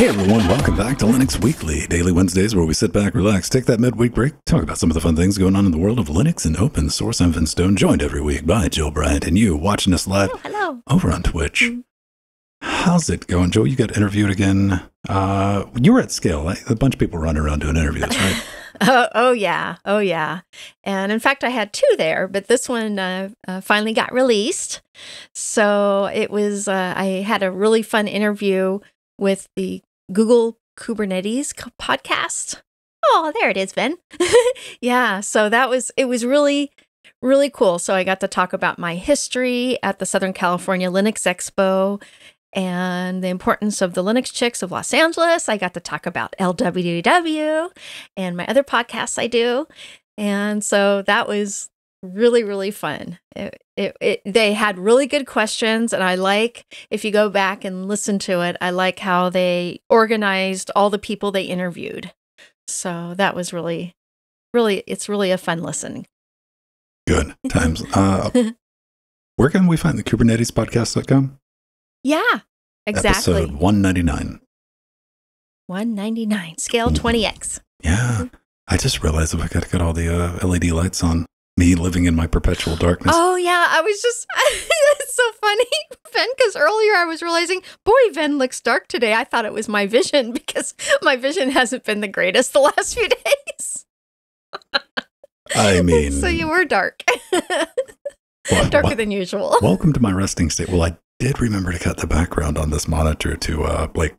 Hey everyone, welcome back to Linux Weekly, daily Wednesdays where we sit back, relax, take that midweek break, talk about some of the fun things going on in the world of Linux and open source. I'm Venstone, joined every week by Joe Bryant, and you watching us live over on Twitch. How's it going, Joe? You got interviewed again. You were at Scale. A bunch of people running around doing interviews, right? Oh yeah. And in fact, I had two there, but this one finally got released. So it was, I had a really fun interview with the Google Kubernetes podcast. Oh, there it is, Ben. Yeah, so that was, it was really, really cool. So I got to talk about my history at the Southern California Linux Expo and the importance of the Linux Chicks of Los Angeles. I got to talk about LWW and my other podcasts I do. And so that was really, really fun. They had really good questions, and I like, if you go back and listen to it, I like how they organized all the people they interviewed. So that was really, really, it's really a fun listen. Good times. Where can we find the Kubernetespodcast.com? Yeah, exactly. Episode 199. 199, scale 20X. Yeah. I just realized that I got to get all the LED lights on. Me living in my perpetual darkness. Oh, yeah. I was just, that's so funny, Ben, because earlier I was realizing, boy, Ben looks dark today. I thought it was my vision because my vision hasn't been the greatest the last few days. I mean. So you were dark. Darker than usual. Welcome to my resting state. Well, I did remember to cut the background on this monitor to like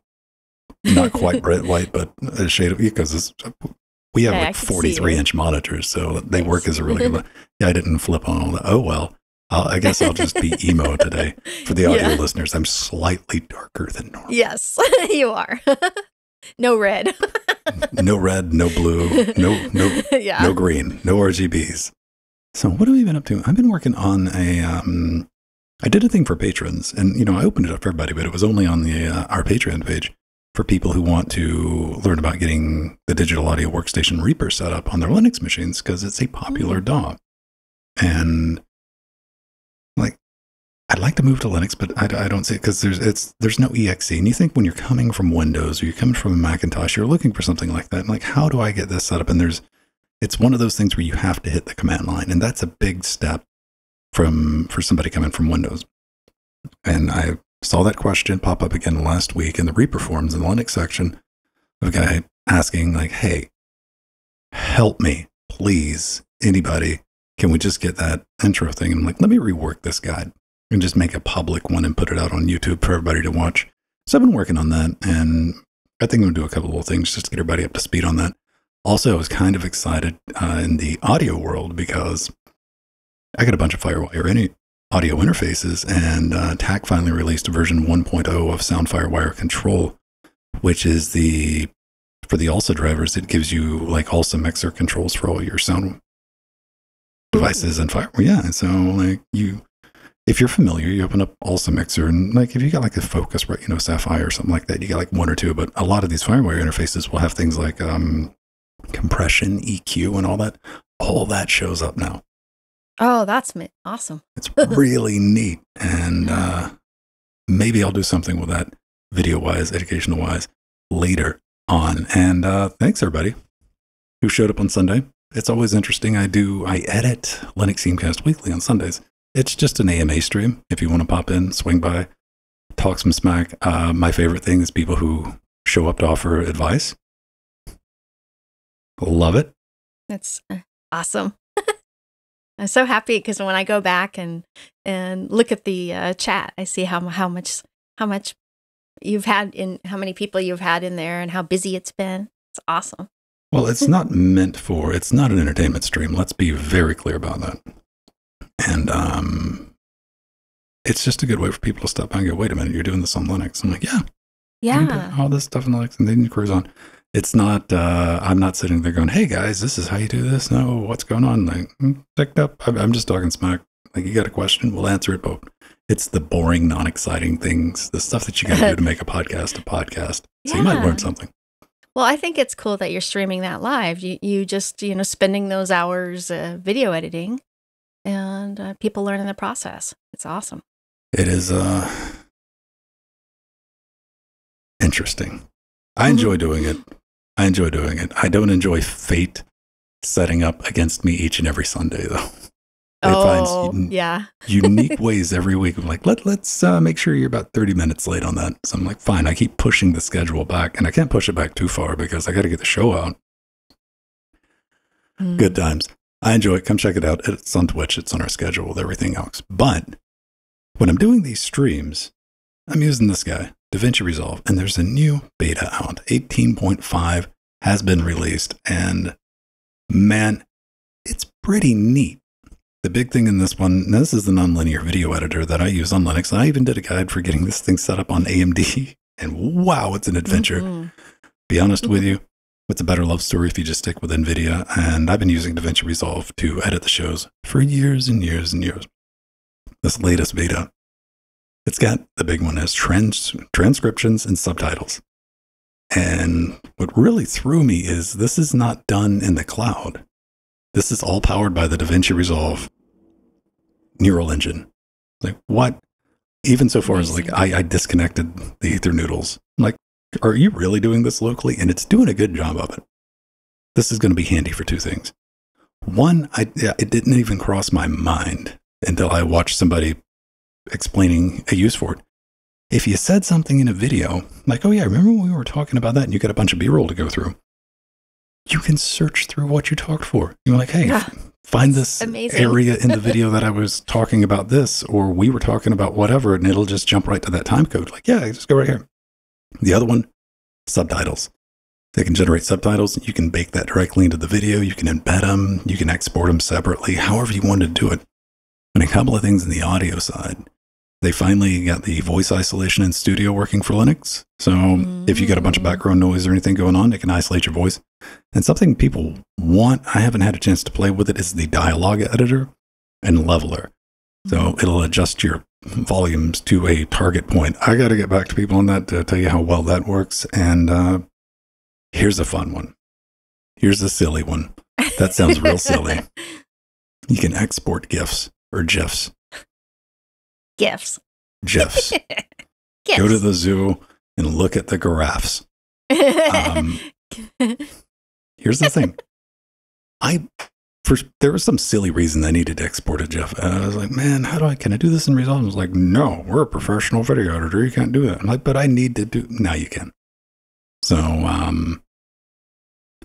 not quite bright white, but a shade of, because it's, we have like 43-inch monitors, so they work as a really good. Yeah, I didn't flip on all that. Oh, well, I guess I'll just be emo today. For the audio listeners, I'm slightly darker than normal. Yes, you are. No red. No red, no blue, no green, no RGBs. So what have we been up to? I've been working on a, I did a thing for patrons, and, you know, I opened it up for everybody, but it was only on the our Patreon page. For people who want to learn about getting the digital audio workstation Reaper set up on their Linux machines, because it's a popular DAW. And like, I'd like to move to Linux, but I don't see it because there's no exe. And you think when you're coming from Windows or you're coming from a Macintosh, you're looking for something like that. And like, how do I get this set up? And it's one of those things where you have to hit the command line, and that's a big step for somebody coming from Windows. And I saw that question pop up again last week in the Reaper forums in the Linux section of a guy asking, like, hey, help me, please, anybody, can we just get that intro thing? And I'm like, let me rework this guide and just make a public one and put it out on YouTube for everybody to watch. So I've been working on that, and I think I'm going to do a couple little things just to get everybody up to speed on that. Also, I was kind of excited in the audio world because I got a bunch of FireWire audio interfaces, and TAC finally released version 1.0 of SoundFireWire Control, which is for the ALSA drivers, it gives you like ALSA mixer controls for all your sound devices and FireWire. Yeah, so like if you're familiar, you open up ALSA mixer, and like if you got like a Focusrite, you know, Sapphire or something like that, you got like one or two, but a lot of these FireWire interfaces will have things like compression, EQ, and all that. All that shows up now. Oh, that's awesome. It's really neat. And maybe I'll do something with that video-wise, educational-wise, later on. And thanks, everybody, who showed up on Sunday. It's always interesting. I edit Linux Gamecast Weekly on Sundays. It's just an AMA stream. If you want to pop in, swing by, talk some smack. My favorite thing is people who show up to offer advice. Love it. That's awesome. I'm so happy because when I go back and look at the chat, I see how much you've had in how many people you've had in there and how busy it's been. It's awesome. Well, it's not meant for. It's not an entertainment stream. Let's be very clear about that. And it's just a good way for people to stop by and go, wait a minute, you're doing this on Linux. I'm like, yeah, all this stuff on Linux, and then you cruise on. It's not, I'm not sitting there going, hey guys, this is how you do this. No, what's going on? Like, picked up. I'm just talking smack. Like, you got a question, we'll answer it. But it's the boring, non-exciting things, the stuff that you got to do to make a podcast. So you might learn something. Well, I think it's cool that you're streaming that live. You just, you know, spending those hours video editing and people learning the process. It's awesome. It is interesting. I enjoy doing it. I enjoy doing it. I don't enjoy fate setting up against me each and every Sunday, though. It finds unique ways every week. I'm like, let's make sure you're about 30 minutes late on that. So I'm like, fine. I keep pushing the schedule back, and I can't push it back too far because I got to get the show out. Good times. I enjoy it. Come check it out. It's on Twitch. It's on our schedule with everything else. But when I'm doing these streams, I'm using this guy, DaVinci Resolve, and there's a new beta out. 18.5 has been released, and man, it's pretty neat. The big thing in this one, now this is the nonlinear video editor that I use on Linux, and I even did a guide for getting this thing set up on AMD, and wow, it's an adventure. Be honest with you, it's a better love story if you just stick with NVIDIA, and I've been using DaVinci Resolve to edit the shows for years and years and years. This latest beta, it's got, the big one has transcriptions and subtitles. And what really threw me is this is not done in the cloud. This is all powered by the DaVinci Resolve neural engine. Like, what? Even so far as, like, I disconnected the ether noodles. I'm like, are you really doing this locally? And it's doing a good job of it. This is going to be handy for two things. One, it didn't even cross my mind until I watched somebody explaining a use for it. If you said something in a video, like, oh yeah, remember when we were talking about that and you got a bunch of B-roll to go through? You can search through what you talked for. You're like, hey, find this area in the video that I was talking about this, or we were talking about whatever, and it'll just jump right to that time code. Like, yeah, just go right here. The other one, subtitles. They can generate subtitles. You can bake that directly into the video. You can embed them. You can export them separately, however you want to do it. And a couple of things in the audio side. They finally got the voice isolation in studio working for Linux. So if you got a bunch of background noise or anything going on, it can isolate your voice. And something people want, I haven't had a chance to play with it, is the dialogue editor and leveler. So it'll adjust your volumes to a target point. I got to get back to people on that to tell you how well that works. And here's a fun one. Here's a silly one. That sounds real silly. You can export GIFs or GIFs. GIFs. GIFs. GIFs. Go to the zoo and look at the giraffes. Here's the thing. There was some silly reason I needed to export a GIF. And I was like, man, can I do this in Resolve? I was like, no, we're a professional video editor. You can't do that. I'm like, but I need to do. Now you can. So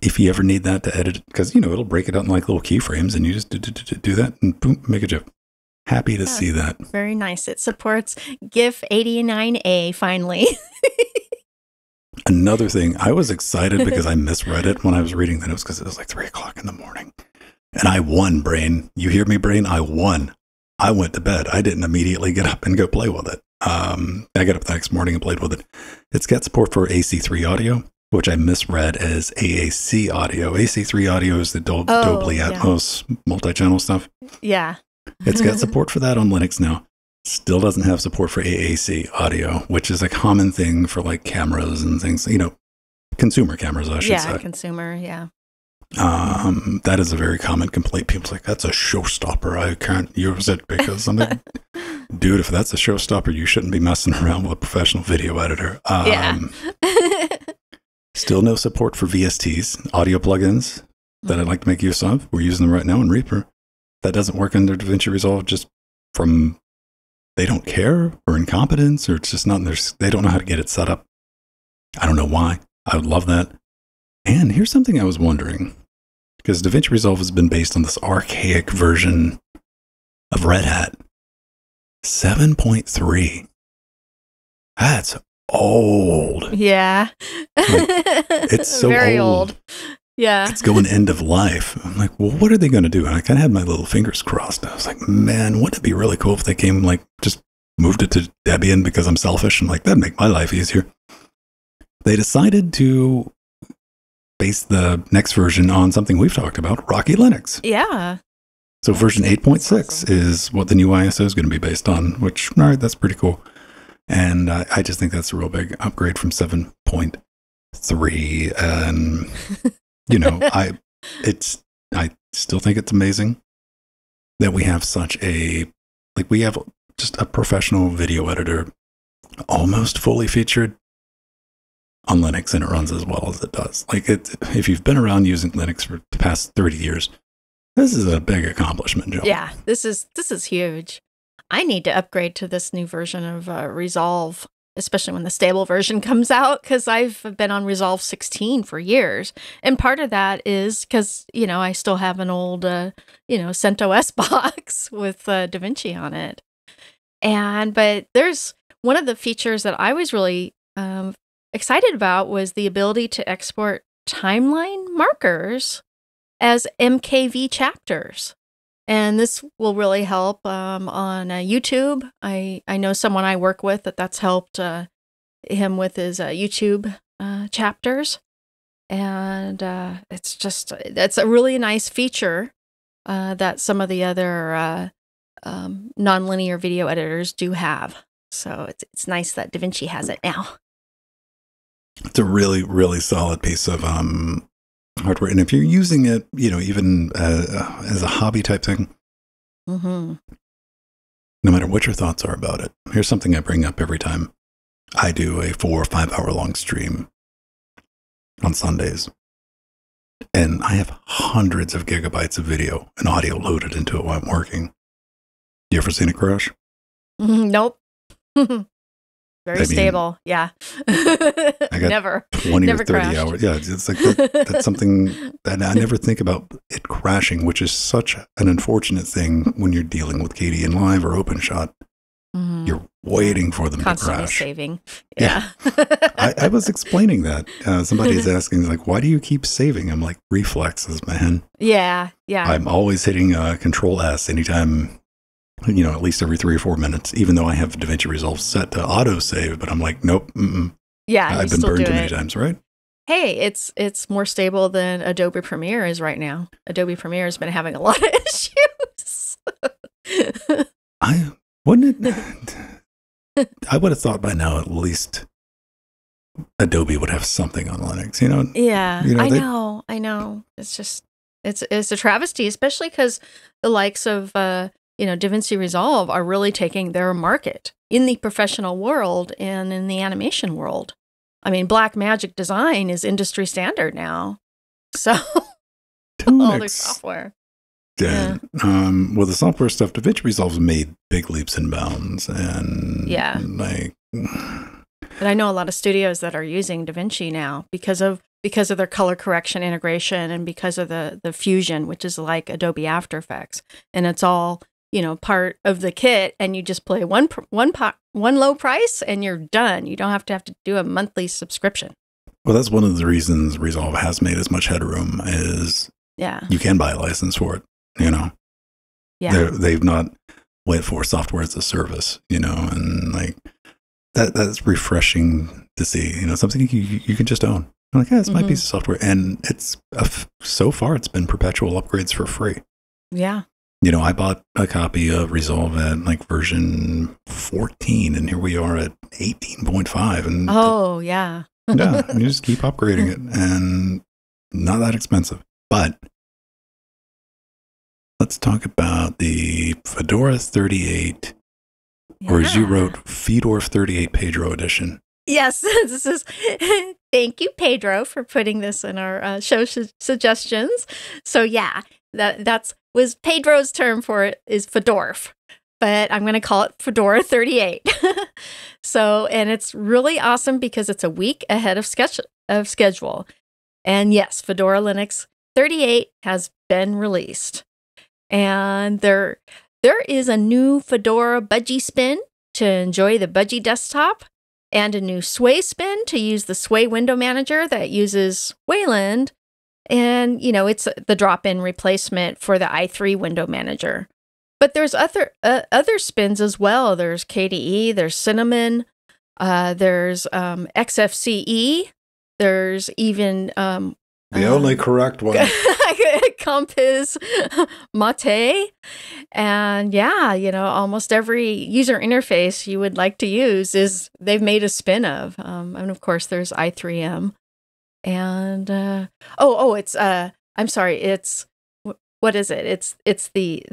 if you ever need that to edit, because, you know, it'll break it out in like little keyframes and you just do that and boom, make a GIF. Happy to see that. Very nice. It supports GIF 89A finally. Another thing, I was excited because I misread it when I was reading the news because it was like 3 o'clock in the morning. And I won, Brain. You hear me, Brain? I won. I went to bed. I didn't immediately get up and go play with it. I got up the next morning and played with it. It's got support for AC3 audio, which I misread as AAC audio. AC3 audio is the Dolby Atmos multi-channel stuff. Yeah. It's got support for that on Linux now. Still doesn't have support for AAC audio, which is a common thing for like cameras and things, you know, consumer cameras, I should say. Yeah, consumer, yeah. That is a very common complaint. People's like, that's a showstopper. I can't use it because I'm like, dude, if that's a showstopper, you shouldn't be messing around with a professional video editor. Still no support for VSTs, audio plugins that I'd like to make use of. We're using them right now in Reaper. That doesn't work under DaVinci Resolve just from they don't care or incompetence or it's just not in their, they don't know how to get it set up. I don't know why. I would love that. And here's something I was wondering because DaVinci Resolve has been based on this archaic version of Red Hat 7.3. That's old. Yeah. It's so very old. Yeah. It's going end of life. I'm like, well, what are they going to do? And I kind of had my little fingers crossed. I was like, man, wouldn't it be really cool if they came, like, just moved it to Debian because I'm selfish? I'm like, that'd make my life easier. They decided to base the next version on something we've talked about, Rocky Linux. Yeah. So version 8.6 is what the new ISO is going to be based on, which, all right, that's pretty cool. And I just think that's a real big upgrade from 7.3. And... You know, I still think it's amazing that we have such we have just a professional video editor, almost fully featured on Linux and it runs as well as it does. Like, if you've been around using Linux for the past 30 years, this is a big accomplishment, Joe. Yeah, this is huge. I need to upgrade to this new version of Resolve, especially when the stable version comes out, because I've been on Resolve 16 for years. And part of that is because, you know, I still have an old, CentOS box with DaVinci on it. But there's one of the features that I was really excited about was the ability to export timeline markers as MKV chapters. And this will really help on YouTube. I know someone I work with that's helped him with his YouTube chapters. And that's a really nice feature that some of the other nonlinear video editors do have. So it's nice that DaVinci has it now. It's a really, really solid piece of hardware, and if you're using it, you know, even as a hobby type thing, no matter what your thoughts are about it, here's something I bring up every time I do a 4 or 5 hour long stream on Sundays, and I have hundreds of gigabytes of video and audio loaded into it while I'm working. You ever seen it crash? Nope. Very stable. Yeah. I got never. 20 never or 30 crashed. Hours. Yeah. It's like that's something that I never think about it crashing, which is such an unfortunate thing when you're dealing with KDN Live or OpenShot. You're waiting for them constantly to crash. Saving. Yeah. I was explaining that. Somebody's asking, like, why do you keep saving? I'm like, reflexes, man. Yeah. Yeah. I'm always hitting Control S anytime. You know, at least every 3 or 4 minutes, even though I have DaVinci Resolve set to auto save, but I'm like, nope. Yeah. I've been burned too many times, right? Hey, it's more stable than Adobe Premiere is right now. Adobe Premiere has been having a lot of issues. I would have thought by now, at least Adobe would have something on Linux, you know? Yeah. You know, I know. It's just, it's a travesty, especially because the likes of, DaVinci Resolve are really taking their market in the professional world and in the animation world. I mean, black magic design is industry standard now. So, all their software. Yeah. Well, the software stuff, DaVinci Resolve's made big leaps and bounds. And yeah. But I know a lot of studios that are using DaVinci now because of their color correction integration and because of the Fusion, which is like Adobe After Effects. And it's all, you know, part of the kit, and you just play one low price and you're done. You don't have to do a monthly subscription. Well, that's one of the reasons Resolve has made as much headroom is you can buy a license for it, you know. Yeah. They've not went for software as a service, you know, and like that's refreshing to see, you know, something you can just own. I'm like, yeah, it's my piece of software. And it's so far it's been perpetual upgrades for free. Yeah. You know, I bought a copy of Resolve at like version 14, and here we are at 18.5. And you just keep upgrading it, and not that expensive. But let's talk about the Fedora 38, or as you wrote, Fedora 38 Pedro edition. Yes, this is. Thank you, Pedro, for putting this in our show suggestions. So yeah, that's. Was Pedro's term for it is Fedorf, but I'm going to call it Fedora 38. So, and it's really awesome because it's a week ahead of schedule. And yes, Fedora Linux 38 has been released, and there is a new Fedora Budgie spin to enjoy the Budgie desktop, and a new Sway spin to use the Sway window manager that uses Wayland. And, you know, it's the drop-in replacement for the i3 window manager. But there's other spins as well. There's KDE, there's Cinnamon, there's XFCE, there's even... the only correct one. Compiz, Mate. And yeah, you know, almost every user interface you would like to use is they've made a spin of. And of course, there's i3M. And it's the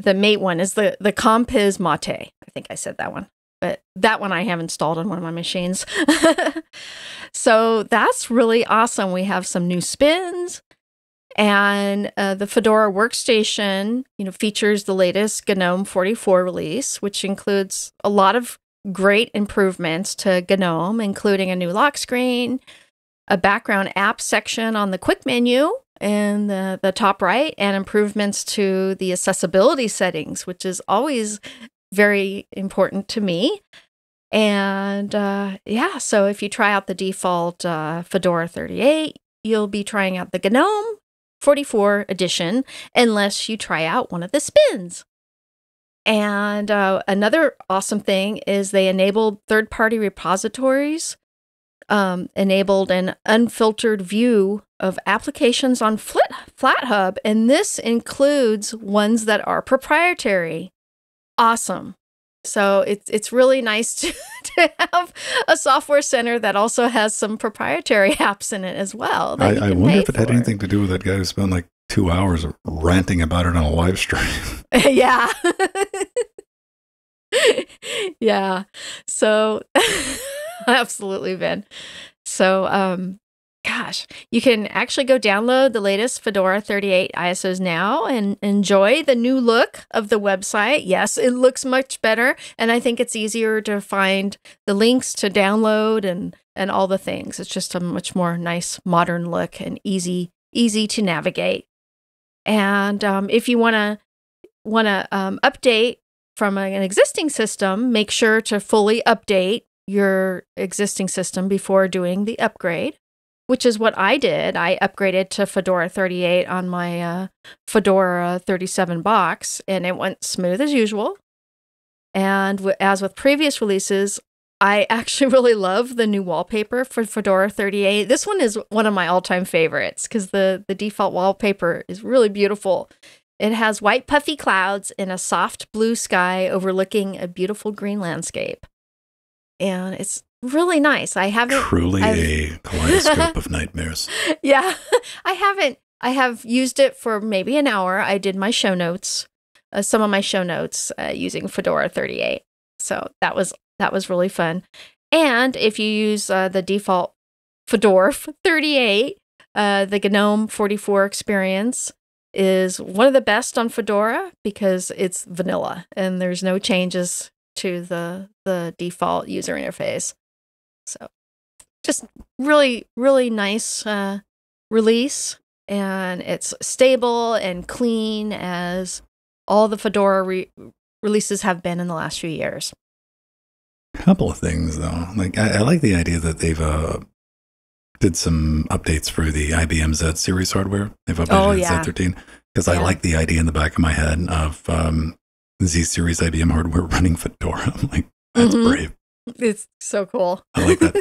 Mate one is the Compiz Mate. I think I said that one, but that one I have installed on one of my machines. So that's really awesome. We have some new spins, and the Fedora workstation, you know, features the latest GNOME 44 release, which includes a lot of great improvements to GNOME, including a new lock screen, a background app section on the quick menu in the top right, and improvements to the accessibility settings, which is always very important to me. And yeah, so if you try out the default Fedora 38, you'll be trying out the GNOME 44 edition, unless you try out one of the spins. And another awesome thing is they enabled third-party repositories, enabled an unfiltered view of applications on FlatHub, and this includes ones that are proprietary. Awesome. So it's really nice to have a software center that also has some proprietary apps in it as well. I wonder if it had anything to do with that guy who spent like 2 hours ranting about it on a live stream. Yeah. Yeah. So absolutely, Ben. So gosh, you can actually go download the latest Fedora 38 ISOs now and enjoy the new look of the website. Yes, it looks much better, and I think it's easier to find the links to download and all the things. It's just a much more nice, modern look and easy to navigate. And if you wanna update from an existing system, make sure to fully update your existing system before doing the upgrade, which is what I did. I upgraded to Fedora 38 on my Fedora 37 box, and it went smooth as usual. And as with previous releases, I actually really love the new wallpaper for Fedora 38. This one is one of my all-time favorites because the default wallpaper is really beautiful. It has white puffy clouds and a soft blue sky overlooking a beautiful green landscape. And it's really nice. I haven't a kaleidoscope of nightmares. Yeah, I have used it for maybe an hour. I did my show notes, some of my show notes using Fedora 38. So that was really fun. And if you use the default Fedora 38, the GNOME 44 experience is one of the best on Fedora because it's vanilla and there's no changes to the default user interface. So just really nice release, and it's stable and clean as all the Fedora releases have been in the last few years. Couple of things though, like I like the idea that they've did some updates for the IBM Z series hardware. They've updated Z13 because I like the idea in the back of my head of Z series IBM hardware running Fedora. I'm like, that's brave. It's so cool. I like that.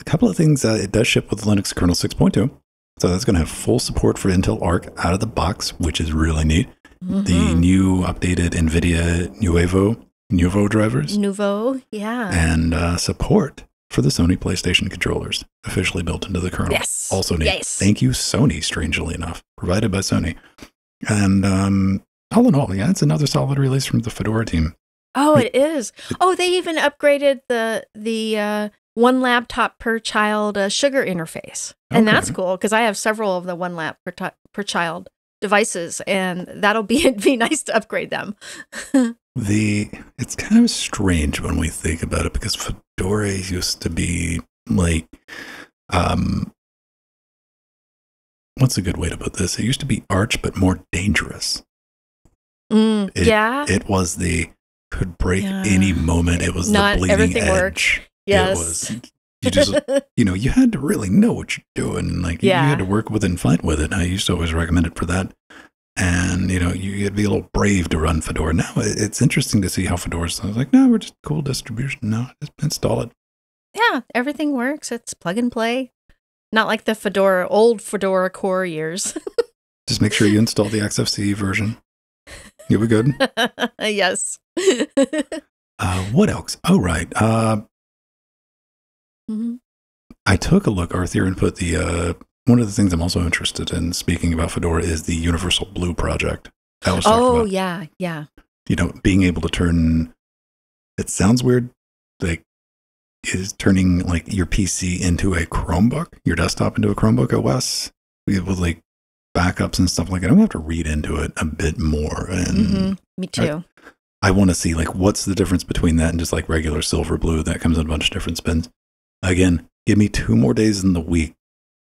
A couple of things. It does ship with Linux kernel 6.2, so that's going to have full support for Intel Arc out of the box, which is really neat. The new updated NVIDIA Nouveau drivers. Nouveau, yeah. And support for the Sony PlayStation controllers, officially built into the kernel. Yes. Also neat. Yes. Thank you, Sony, strangely enough, provided by Sony. And all in all, yeah, it's another solid release from the Fedora team. Oh, it is. Oh, they even upgraded the one laptop per child sugar interface. And that's cool, because I have several of the one lap per child devices, and it'd be nice to upgrade them. It's kind of strange when we think about it, because Fedora used to be like, what's a good way to put this? It used to be Arch, but more dangerous. It was could break any moment. It was not the bleeding everything edge. Worked. Yes. It was, you just, you had to really know what you're doing. Like you had to work with and fight with it. I used to always recommend it for that. And, you had to be a little brave to run Fedora. Now it's interesting to see how Fedora's like, no, we're just cool distribution. No, just install it. Yeah. Everything works. It's plug and play. Not like the old Fedora core years. Just make sure you install the XFCE version. You'll be good. Yes. What else? Oh, right. I took a look, Arthur, and put the, one of the things I'm also interested in speaking about Fedora is the Universal Blue project. That was talked about. Yeah. Being able to it sounds weird, like is turning like your PC into a Chromebook, your desktop into a Chromebook OS with like backups and stuff like that. I'm going to have to read into it a bit more. And me too. I want to see like what's the difference between that and just like regular Silver Blue that comes in a bunch of different spins. Again, give me 2 more days in the week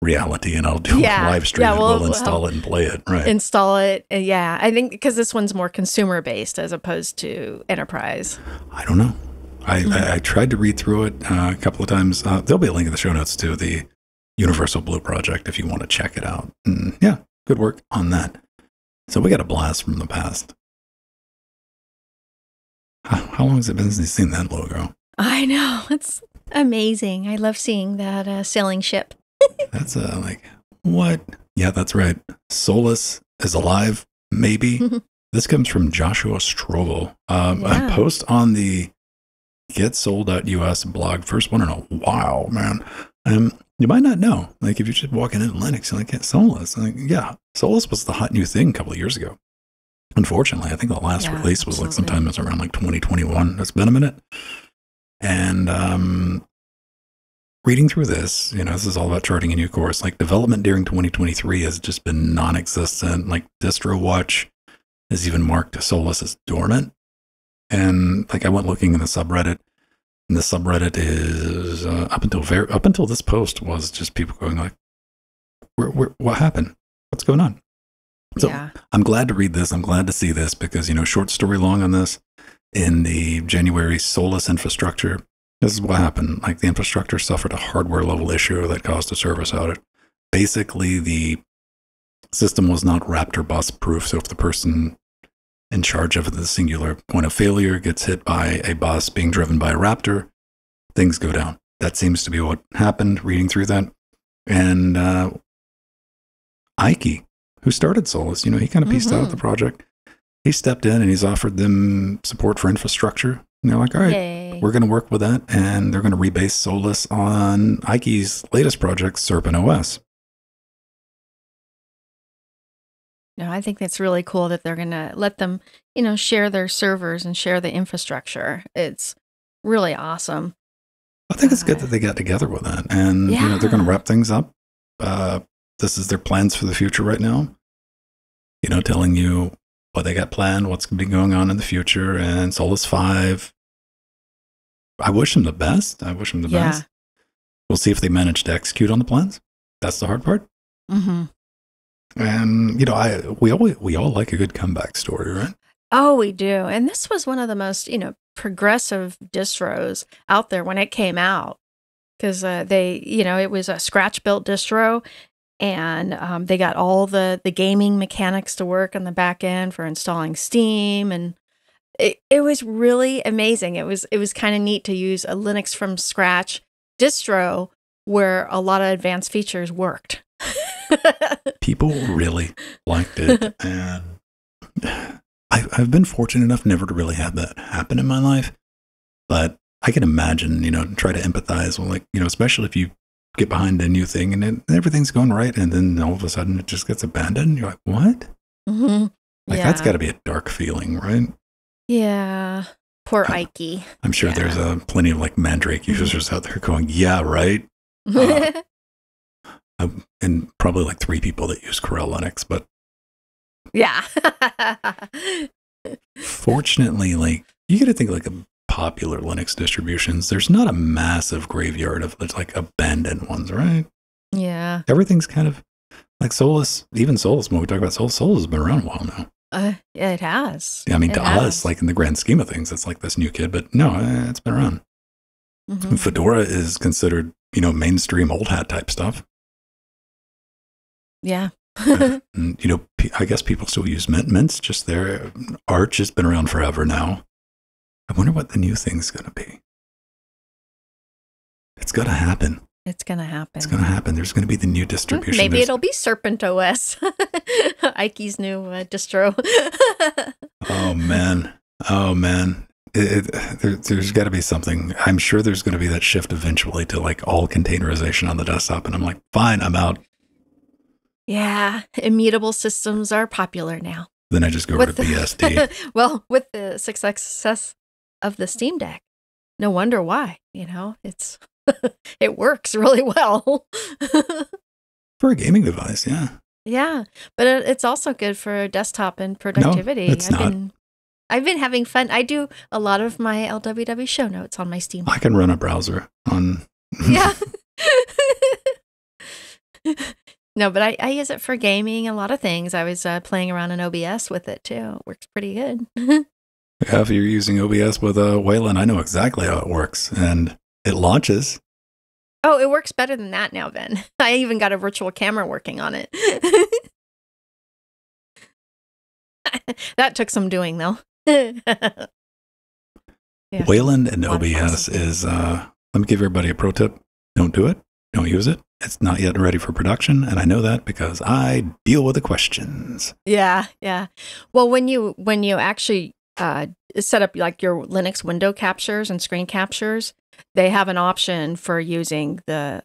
reality and I'll do a live stream and we'll install it and play it. Right. Install it. Yeah. I think because this one's more consumer based as opposed to enterprise. I don't know. I tried to read through it a couple of times. There'll be a link in the show notes to the Universal Blue project if you want to check it out. And yeah, good work on that. So we got a blast from the past. How long has it been since you've seen that logo? I know. It's amazing. I love seeing that sailing ship. That's like, what? Yeah, that's right. Solus is alive, maybe. This comes from Joshua Strobel. A post on the GetSold.us blog. First one in a while, man. You might not know. Like, if you're just walking into Linux, you're like, yeah, Solus. Like, yeah, Solus was the hot new thing a couple of years ago. Unfortunately, I think the last release was like sometime that's around like 2021. That's been a minute. And reading through this, you know, this is all about charting a new course. Like, development during 2023 has just been non-existent. Like, DistroWatch is even marked Solus as dormant. And like I went looking in the subreddit, and the subreddit is up until this post was just people going like, what happened? What's going on?" So I'm glad to read this. I'm glad to see this because, you know, short story long on this in the January Solus infrastructure. This is what happened. Like the infrastructure suffered a hardware level issue that caused a service outage. Basically, the system was not Raptor bus proof. So if the person in charge of the singular point of failure gets hit by a bus being driven by a Raptor, things go down. That seems to be what happened reading through that. And Ikey, who started Solus, you know, he kind of pieced out the project. He stepped in and he's offered them support for infrastructure. And they're like, all right, we're going to work with that. And they're going to rebase Solus on Ikey's latest project, Serpent OS. No, I think that's really cool that they're going to let them, you know, share their servers and share the infrastructure. It's really awesome. I think it's good that they got together with that. And, you know, they're going to wrap things up. This is their plans for the future right now. You know, telling you what they got planned, what's going to be going on in the future. And Solus 5. I wish them the best. I wish them the best. We'll see if they manage to execute on the plans. That's the hard part. Mm-hmm. And, you know, we all like a good comeback story, right? Oh, we do. And this was one of the most, you know, progressive distros out there when it came out because they, you know, it was a scratch built distro and they got all the gaming mechanics to work on the back end for installing Steam. And it was really amazing. It was kind of neat to use a Linux from scratch distro where a lot of advanced features worked. People really liked it, and I've been fortunate enough never to really have that happen in my life, but I can imagine, you know, try to empathize with, like, you know, especially if you get behind a new thing and then everything's going right, and then all of a sudden it just gets abandoned. You're like, what? Like, that's got to be a dark feeling, right? Yeah. Poor Ikey. I'm sure there's plenty of, like, Mandrake users out there going, yeah, right? And probably like 3 people that use Corel Linux, but yeah. Fortunately, like, you got to think like a popular Linux distributions. There's not a massive graveyard of like abandoned ones, right? Yeah. Everything's kind of like Solus, even Solus. When we talk about Solus, Solus has been around a while now. It has. Yeah, I mean, to us, like in the grand scheme of things, it's like this new kid, but no, it's been around. Fedora is considered, you know, mainstream old hat type stuff. Yeah. And, you know, I guess people still use Mint. Mint's just there. Arch has been around forever now. I wonder what the new thing's going to be. It's going to happen. It's going to happen. It's going to happen. There's going to be the new distribution. Maybe it'll be Serpent OS, Ikey's new distro. Oh, man. Oh, man. There's got to be something. I'm sure there's going to be that shift eventually to like all containerization on the desktop. And I'm like, fine, I'm out. Yeah, immutable systems are popular now. Then I just go over to BSD. Well, with the success of the Steam Deck, no wonder why, you know, it's, it works really well. For a gaming device, yeah. Yeah, but it's also good for desktop and productivity. No, it's I've been having fun. I do a lot of my LWW show notes on my Steam. I can run a browser on. Yeah. No, but I use it for gaming, a lot of things. I was playing around in OBS with it too. It works pretty good. Yeah, if you're using OBS with Wayland, I know exactly how it works, and it launches. Oh, it works better than that now, Ben. I even got a virtual camera working on it. That took some doing, though. Yeah. Wayland and OBS is, let me give everybody a pro tip. Don't do it. Don't use it. It's not yet ready for production. And I know that because I deal with the questions. Yeah, yeah. Well, when you actually set up like your Linux window captures and screen captures, they have an option for using the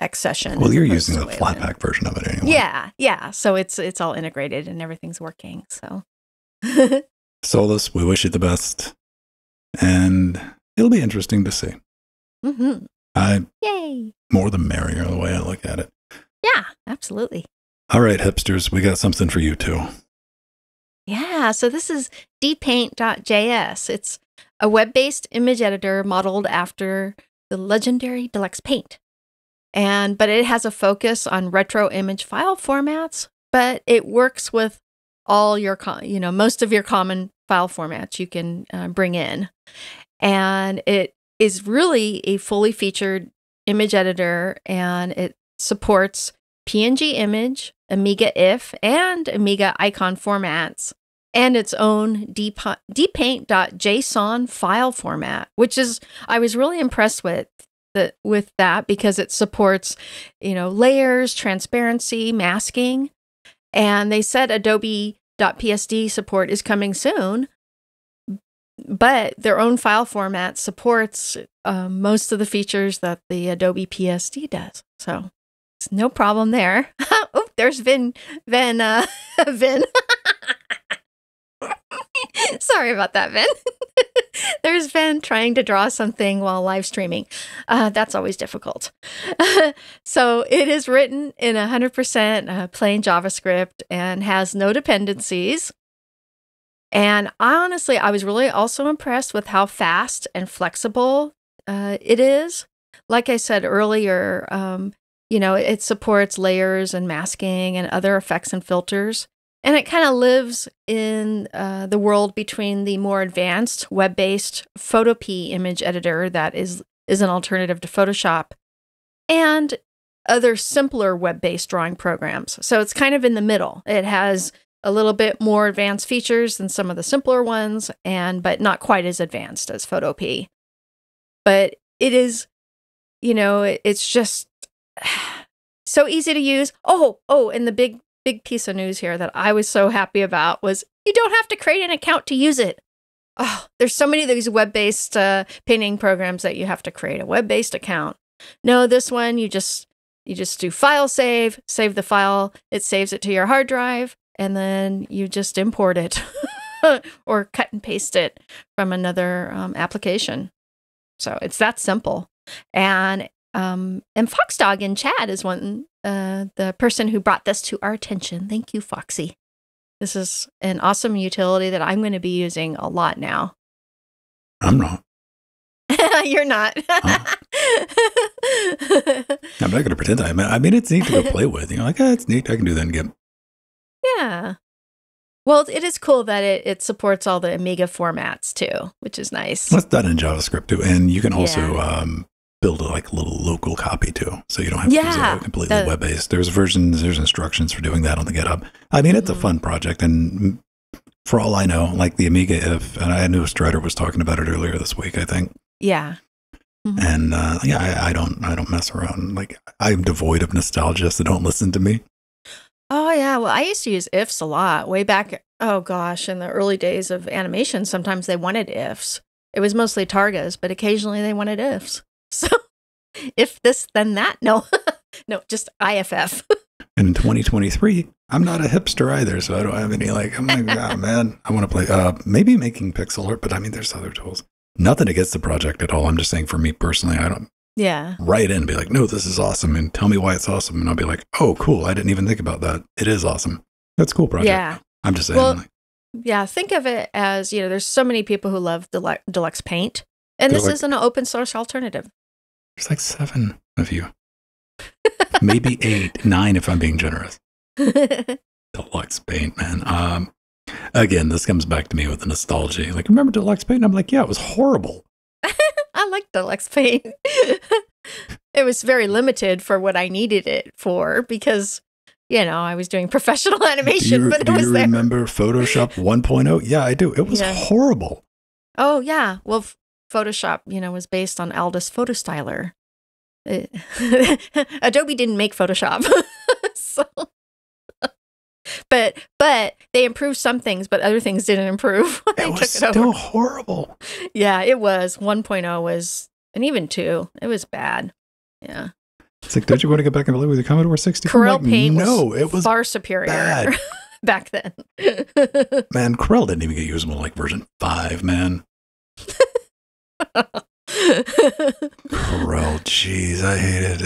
X session. Well, you're using the Flatpak version of it anyway. Yeah, yeah. So it's all integrated and everything's working. So Solus, we wish you the best, and it'll be interesting to see. Mm-hmm. Yay! More the merrier, the way I look at it. Yeah, absolutely. All right, hipsters, we got something for you too. Yeah. So this is dpaint.js. It's a web-based image editor modeled after the legendary Deluxe Paint. But it has a focus on retro image file formats, but it works with all your, you know, most of your common file formats you can bring in. And it is really a fully featured image editor, and it supports PNG image, Amiga IF, and Amiga icon formats, and its own dpaint.json file format, which is, I was really impressed with that because it supports, you know, layers, transparency, masking, and they said Adobe.psd support is coming soon, but their own file format supports most of the features that the Adobe PSD does, so it's no problem there. Oh, there's Vin. Sorry about that, Ben. There's Ben trying to draw something while live streaming. That's always difficult. So it is written in 100% plain JavaScript and has no dependencies. And honestly, I was really also impressed with how fast and flexible it is. Like I said earlier, you know, it supports layers and masking and other effects and filters. And it kind of lives in the world between the more advanced web-based Photopea image editor that is an alternative to Photoshop and other simpler web-based drawing programs. So it's kind of in the middle. It has a little bit more advanced features than some of the simpler ones, but not quite as advanced as Photopea. But it is, you know, it's just so easy to use. Oh, and the big piece of news here that I was so happy about was you don't have to create an account to use it. Oh, there's so many of these web-based painting programs that you have to create a web-based account. No, this one, you just do file save the file. It saves it to your hard drive, and then you just import it or cut and paste it from another application. So it's that simple. And Foxdog in chat is one, the person who brought this to our attention. Thank you, Foxy. This is an awesome utility that I'm going to be using a lot now. I'm not. You're not. I'm not going to pretend I am. I mean, it's neat to go play with. You know, like, oh, it's neat. I can do that again. Yeah. Well, it is cool that it supports all the Amiga formats too, which is nice. That's done in JavaScript too. And you can also... build like a little local copy too, so you don't have to use it completely web-based. There's instructions for doing that on the GitHub. I mean, it's a fun project, and for all I know, like the Amiga IF, and I knew Strider was talking about it earlier this week, I think. Yeah. Mm-hmm. And yeah, I don't mess around. Like, I'm devoid of nostalgia, so don't listen to me. Oh yeah, well, I used to use IFs a lot way back. Oh gosh, in the early days of animation, sometimes they wanted IFs. It was mostly targas, but occasionally they wanted IFs. So, if this, then that. No, no, just IFF. And in 2023, I'm not a hipster either, so I don't have any, like, I'm like, oh, man, I want to play, maybe making pixel art, but I mean, there's other tools. Nothing against the project at all. I'm just saying for me personally, I don't write in and be like, no, this is awesome, and tell me why it's awesome. And I'll be like, oh, cool. I didn't even think about that. It is awesome. That's a cool project. Yeah. I'm just saying. Well, like, yeah. Think of it as, you know, there's so many people who love Deluxe Paint, and this is an open source alternative. There's like 7 of you. Maybe 8, 9 if I'm being generous. Deluxe Paint, man. Again, this comes back to me with the nostalgia. Like, remember Deluxe Paint? And I'm like, yeah, it was horrible. I like Deluxe Paint. It was very limited for what I needed it for because, you know, I was doing professional animation, but it was there. Do you remember Photoshop 1.0? Yeah, I do. It was horrible. Oh, yeah. Well, Photoshop, you know, was based on Aldus Photostyler. Adobe didn't make Photoshop. So... But they improved some things, but other things didn't improve. It was still horrible. Yeah, it was. 1.0 was, and even 2, it was bad. Yeah. It's like, don't you want to go back and play with your Commodore 64? Corel Paint was far superior back then. Man, Corel didn't even get usable like version 5, man. Corel, jeez, I hated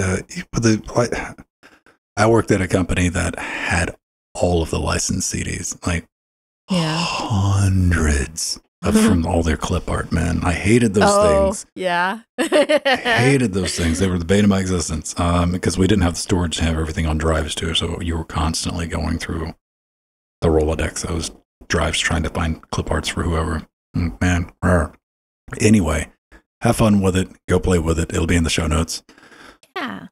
it. I worked at a company that had all of the licensed CDs, like hundreds of from all their clip art, man. I hated those things. Yeah. I hated those things. They were the bane of my existence because we didn't have the storage to have everything on drives too. So you were constantly going through the Rolodex, those drives, trying to find clip arts for whoever. Man. Anyway, have fun with it. Go play with it. It'll be in the show notes. Yeah.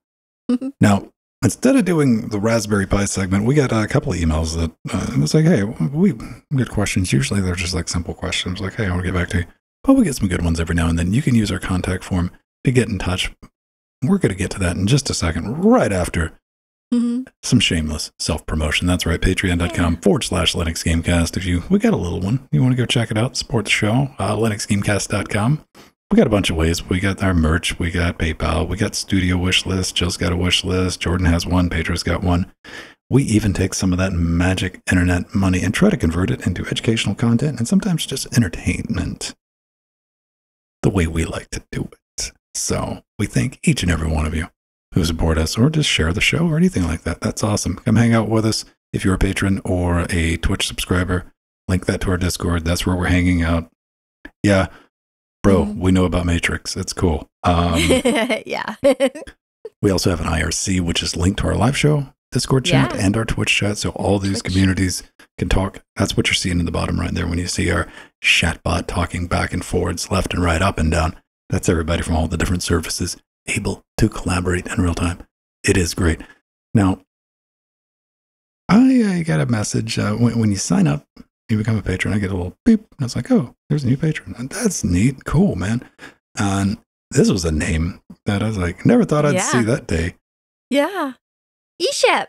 Now, instead of doing the Raspberry Pi segment, we got a couple of emails that it was like, hey, we get questions. Usually they're just like simple questions like, hey, I want to get back to you. But we get some good ones every now and then. You can use our contact form to get in touch. We're going to get to that in just a second, right after some shameless self-promotion. That's right, patreon.com/LinuxGamecast. We got a little one. You want to go check it out, support the show, linuxgamecast.com. We got a bunch of ways. We got our merch. We got PayPal. We got studio wish list. Jill's got a wish list. Jordan has one. Pedro's got one. We even take some of that magic internet money and try to convert it into educational content and sometimes just entertainment, the way we like to do it. So we thank each and every one of you who support us or just share the show or anything like that. That's awesome. Come hang out with us if you're a patron or a Twitch subscriber. Link that to our Discord. That's where we're hanging out. Yeah. Bro, we know about Matrix. It's cool. Yeah. We also have an IRC, which is linked to our live show, Discord chat, and our Twitch chat. So all these communities can talk. That's what you're seeing in the bottom right there when you see our chatbot talking back and forwards, left and right, up and down. That's everybody from all the different services able to collaborate in real time. It is great. Now, I got a message when you sign up. You become a patron, I get a little beep, and it's like, oh, there's a new patron. And that's neat. Cool, man. And this was a name that I was like, never thought I'd see that day. Yeah. Ishep.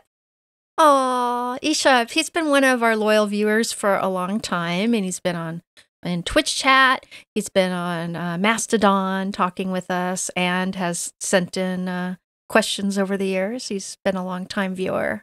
Oh, Ishep. He's been one of our loyal viewers for a long time, and he's been on in Twitch chat. He's been on Mastodon talking with us and has sent in questions over the years. He's been a long-time viewer.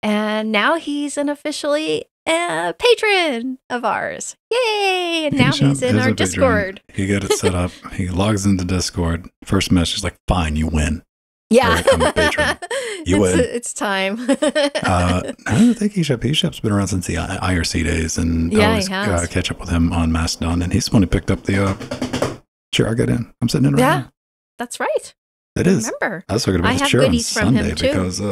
And now he's an officially... a patron of ours. Yay! And now he's in our Discord. He got it set up. He logs into Discord. First message, like, fine, you win. Yeah. Right, I'm a patron. You win. It's time. I don't think Ishep's been around since the IRC days, and I always catch up with him on Mastodon, and he's the one who picked up the, sure, I'll get in. I'm sitting in right now. Yeah, that's right. It is. Remember. I was talking about the chair on Sunday because...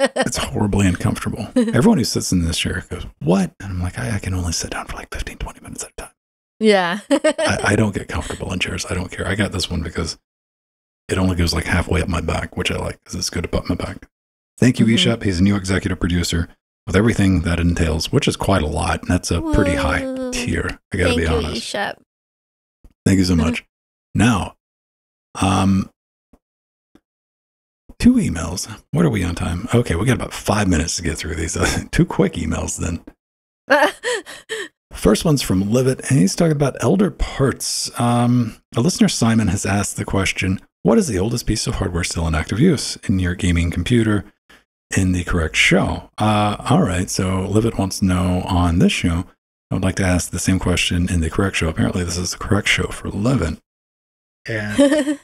it's horribly uncomfortable. Everyone who sits in this chair goes, what? And I'm like, I can only sit down for like 15, 20 minutes at a time. Yeah. I don't get comfortable in chairs. I don't care. I got this one because it only goes like halfway up my back, which I like because it's good above my back. Thank you, Ishep. He's a new executive producer with everything that entails, which is quite a lot. And that's a pretty high tier. I got to be honest. Thank you, Ishep. Thank you so much. Now, 2 emails. What are we on time? Okay, we got about 5 minutes to get through these. 2 quick emails then. First one's from Livet, and he's talking about elder parts. A listener, Simon, has asked the question, what is the oldest piece of hardware still in active use in your gaming computer in the correct show? All right, so Livet wants to know on this show, I would like to ask the same question in the correct show. Apparently, this is the correct show for 11. And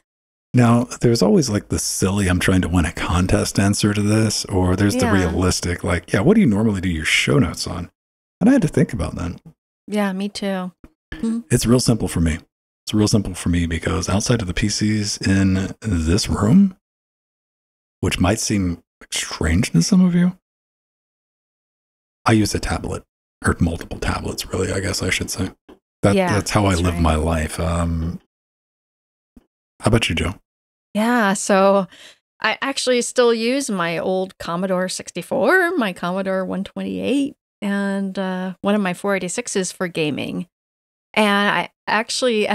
now, there's always like the silly, I'm trying to win a contest answer to this, or there's the realistic, like, yeah, what do you normally do your show notes on? And I had to think about that. Yeah, me too. It's real simple for me. It's real simple for me because outside of the PCs in this room, which might seem strange to some of you, I use a tablet. Or multiple tablets, really, I guess I should say. That's how I live my life. How about you, Joe? Yeah, so I actually still use my old Commodore 64, my Commodore 128, and one of my 486s for gaming. And I actually,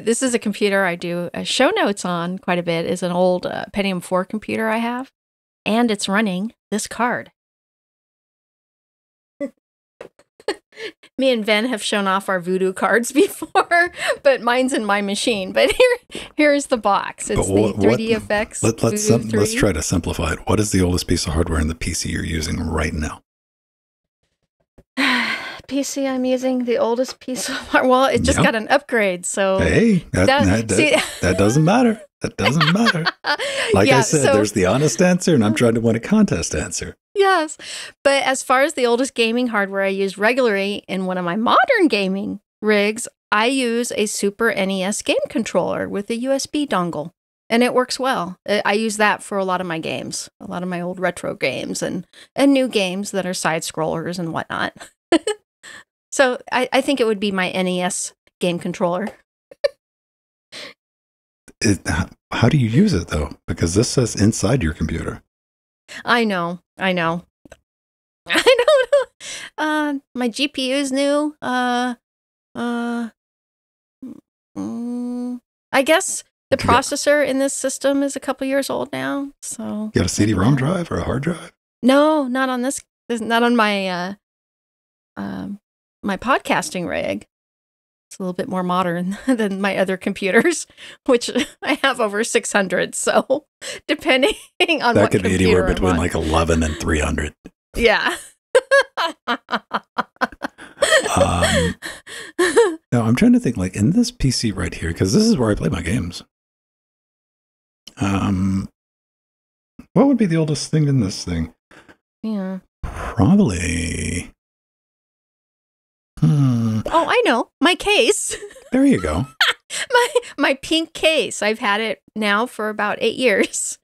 this is a computer I do show notes on quite a bit, is an old Pentium 4 computer I have, and it's running this card. Me and Ven have shown off our Voodoo cards before, but mine's in my machine. But here is the box. It's the 3D effects. Let's try to simplify it. What is the oldest piece of hardware in the PC you're using right now? PC I'm using, the oldest piece of hardware. Well, it just got an upgrade, so hey, that doesn't matter. That doesn't matter. Like I said, there's the honest answer, and I'm trying to win a contest answer. Yes. But as far as the oldest gaming hardware I use regularly in one of my modern gaming rigs, I use a Super NES game controller with a USB dongle, and it works well. I use that for a lot of my games, a lot of my old retro games and new games that are side-scrollers and whatnot. So I think it would be my NES game controller. How do you use it, though? Because this says inside your computer. I know. I don't know. My GPU's new. I guess the processor in this system is a couple years old now. So you got a CD-ROM drive or a hard drive? No, not on this. Not on my my podcasting rig. It's a little bit more modern than my other computers, which I have over 600. So depending on that, could be anywhere between like 11 and 300. Yeah. Now I'm trying to think, like in this PC right here, because this is where I play my games. What would be the oldest thing in this thing? Yeah. Probably. Oh, I know. My case. There you go. my pink case. I've had it now for about 8 years,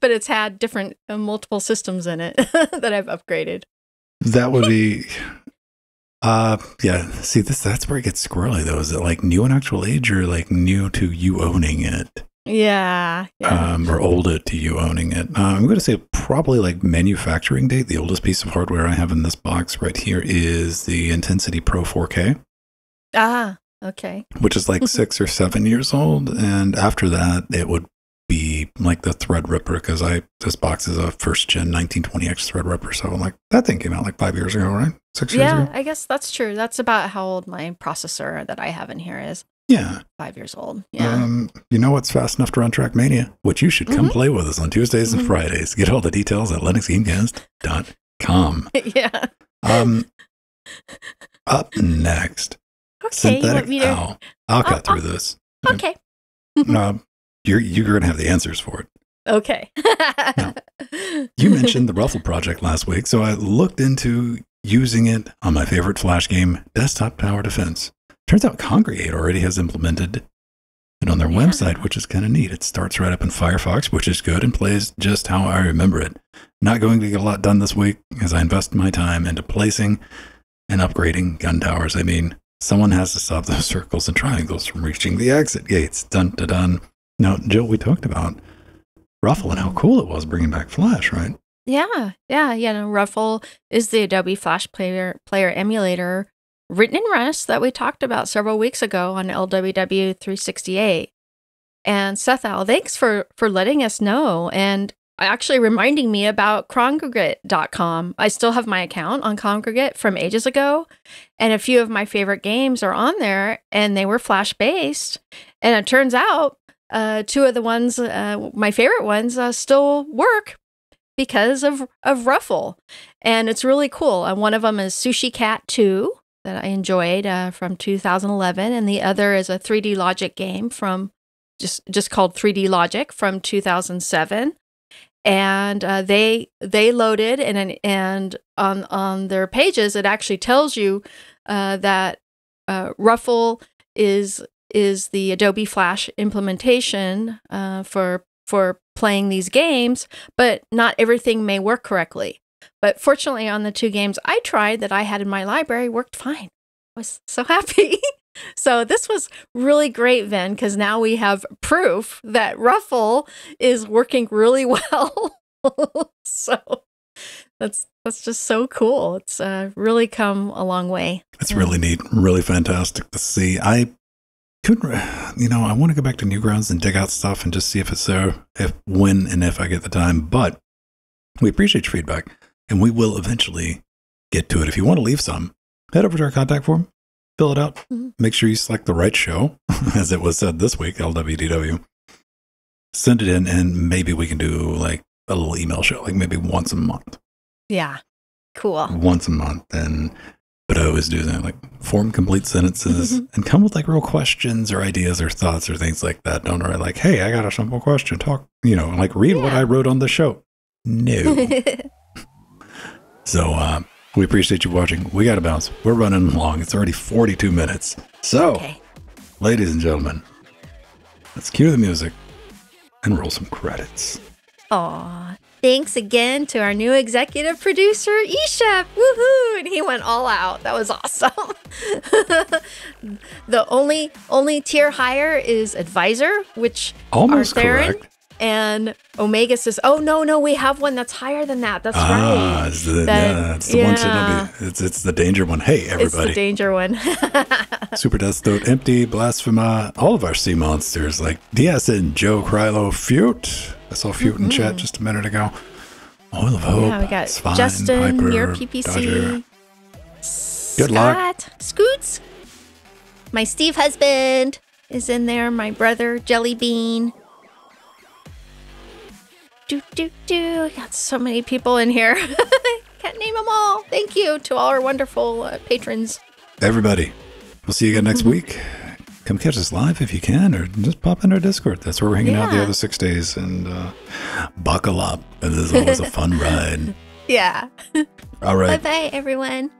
but it's had different multiple systems in it that I've upgraded. That would be, yeah. See, that's where it gets squirrely, though. Is it like new in actual age or like new to you owning it? Yeah. Or older to you owning it. I'm going to say probably like manufacturing date. The oldest piece of hardware I have in this box right here is the Intensity Pro 4K. Ah, okay. Which is like 6 or 7 years old. And after that, it would be like the Threadripper, because this box is a first gen 1920X Threadripper. So I'm like, that thing came out like 5 years ago, right? 6 years ago? Yeah, I guess that's true. That's about how old my processor that I have in here is. Yeah. 5 years old. Yeah. You know what's fast enough to run Trackmania? Which you should come play with us on Tuesdays and Fridays. Get all the details at linuxgamecast.com. Yeah. Up next. Okay. Synthetic Owl. I'll cut through this. Okay. You're going to have the answers for it. Okay. Now, you mentioned the Ruffle project last week, so I looked into using it on my favorite Flash game, Desktop Tower Defense. Turns out Congregate already has implemented it on their website, which is kind of neat. It starts right up in Firefox, which is good, and plays just how I remember it. Not going to get a lot done this week as I invest my time into placing and upgrading gun towers. I mean, someone has to stop those circles and triangles from reaching the exit gates. Dun-da-dun. Now, Jill, we talked about Ruffle and how cool it was bringing back Flash, right? Yeah. No, Ruffle is the Adobe Flash player emulator written in Rust that we talked about several weeks ago on LWW 368. And Seth Owl, thanks for letting us know and actually reminding me about Congregate.com. I still have my account on Congregate from ages ago, and a few of my favorite games are on there, and they were Flash-based. And it turns out two of the ones, my favorite ones, still work because of Ruffle. And it's really cool. And one of them is Sushi Cat 2. that I enjoyed from 2011, and the other is a 3D Logic game from just called 3D Logic from 2007. And they loaded, and on their pages it actually tells you that Ruffle is the Adobe Flash implementation for playing these games, but not everything may work correctly. But fortunately, on the two games I tried that I had in my library, worked fine. I was so happy. So this was really great, Ven, because now we have proof that Ruffle is working really well. So that's just so cool. It's really come a long way. It's really neat, really fantastic to see. I could, you know, I want to go back to Newgrounds and dig out stuff and just see if it's there, when and if I get the time. But we appreciate your feedback, and we will eventually get to it. If you want to leave some, head over to our contact form. Fill it out. Make sure you select the right show, as it was said this week, LWDW. Send it in, and maybe we can do like a little email show, like maybe once a month. Yeah, cool. Once a month. And, but I always do that, like form complete sentences and come with like real questions or ideas or thoughts or things like that. Don't worry, like, hey, I got a simple question. Talk, you know, like read what I wrote on the show. No. So, we appreciate you watching. We got to bounce. We're running long. It's already 42 minutes. So, okay, ladies and gentlemen, let's cue the music and roll some credits. Aw, thanks again to our new executive producer, Ishep. Woohoo! And he went all out. That was awesome. The only tier higher is advisor, which almost correct. And Omega says, oh, no, we have one that's higher than that. That's right. It's the, that, yeah, it's the one that it's the danger one. Hey, everybody. It's the danger one. Super Death Note, Empty, Blasphema, all of our sea monsters like DSN, Joe, Krylo, Fute. I saw Fute in chat just a minute ago. Oil of Hope. Yeah, we got Spine, Justin, Piper, your PPC, Dodger. Good luck. Scoots. My Steve husband is in there. My brother, Jelly Bean. We got so many people in here. Can't name them all. Thank you to all our wonderful patrons. Everybody, we'll see you again next week. Come catch us live if you can, or just pop in our Discord. That's where we're hanging out the other 6 days. And buckle up. This is always a fun ride. Yeah. All right. Bye-bye, everyone.